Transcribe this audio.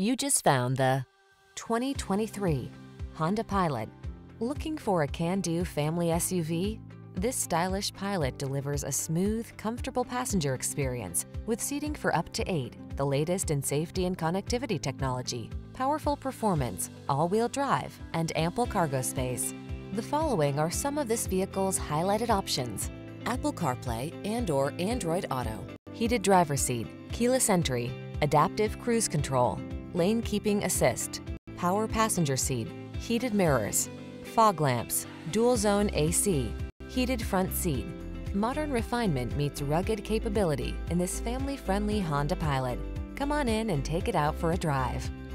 You just found the 2023 Honda Pilot. Looking for a can-do family SUV? This stylish Pilot delivers a smooth, comfortable passenger experience with seating for up to 8, the latest in safety and connectivity technology, powerful performance, all-wheel drive, and ample cargo space. The following are some of this vehicle's highlighted options: Apple CarPlay and/or Android Auto, heated driver's seat, keyless entry, adaptive cruise control, lane keeping assist, power passenger seat, heated mirrors, fog lamps, dual zone AC, heated front seat. Modern refinement meets rugged capability in this family-friendly Honda Pilot. Come on in and take it out for a drive.